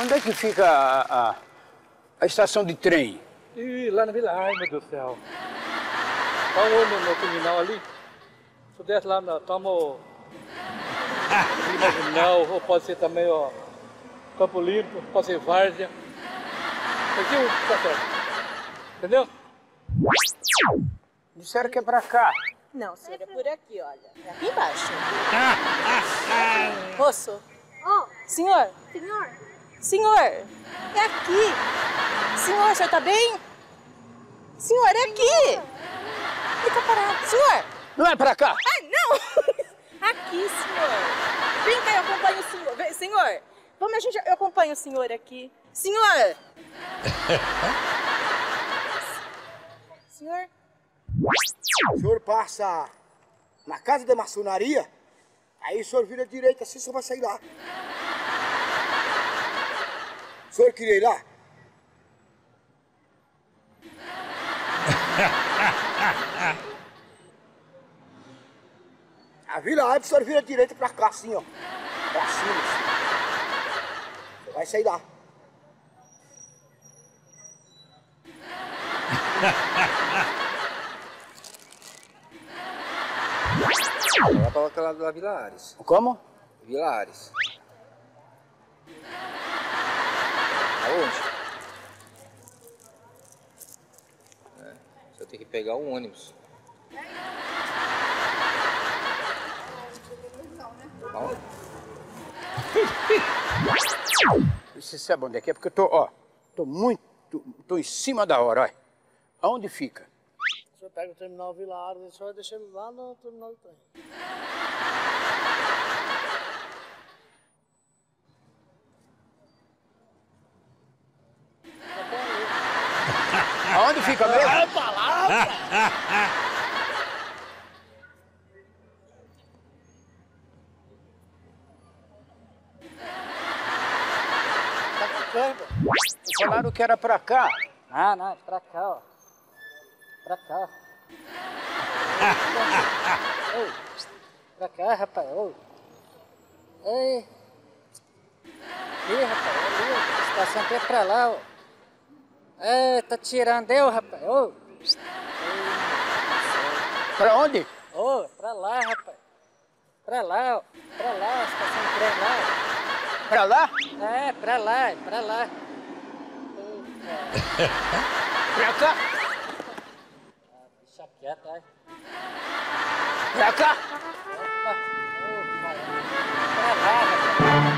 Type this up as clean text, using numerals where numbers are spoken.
Onde é que fica a estação de trem? Ih, lá na Vila. Ai, meu Deus do céu. Tá no terminal ali. Tu desce lá, toma o... terminal, ou pode ser também, ó... Campo Limpo, pode ser Várzea. Aqui o que tá certo. Entendeu? Disseram que é pra cá. Não, senhor, é por aqui, olha. É aqui embaixo. Moço. Oh. Senhor. Senhor. Senhor, é aqui. Senhor, o senhor tá bem? Senhor, é aqui. Fica parado. Senhor. Não é pra cá. Ah, não. Aqui, senhor. Vem cá, eu acompanho o senhor. Vem, senhor. Vamos, eu acompanho o senhor aqui. Senhor. Senhor. O senhor passa na casa da maçonaria, aí o senhor vira à direita, assim o senhor vai sair lá. O senhor queria ir lá? A Vila Ave, o senhor vira à direita pra cá, assim, ó. Pra cima, assim. O senhor vai sair lá. Ela tava aquela da Vila Ares. Como? Vila Ares. Aonde? É, você tem que pegar um ônibus. Aonde? Você sabe onde é que é? Porque eu tô, ó, tô em cima da hora, ó. Aonde fica? O senhor pega o terminal Vila Ares e o senhor deixa ele lá no terminal do trem. Aonde fica mesmo? É a palavra! Tá ficando. Falaram que era pra cá. Ah, não, é pra cá, ó. Pra cá. Ei, pra cá, rapaz. Ei. Ei, rapaz. A estação até pra lá, ó. É, tá tirando eu, rapaz. Ô. Pra onde? Ô, pra lá, rapaz. Pra lá, ó. Pra lá, a estação de trem lá. Pra lá? É, pra lá, é pra lá. Eita. Pra cá? Pra cá! Opa! Opa!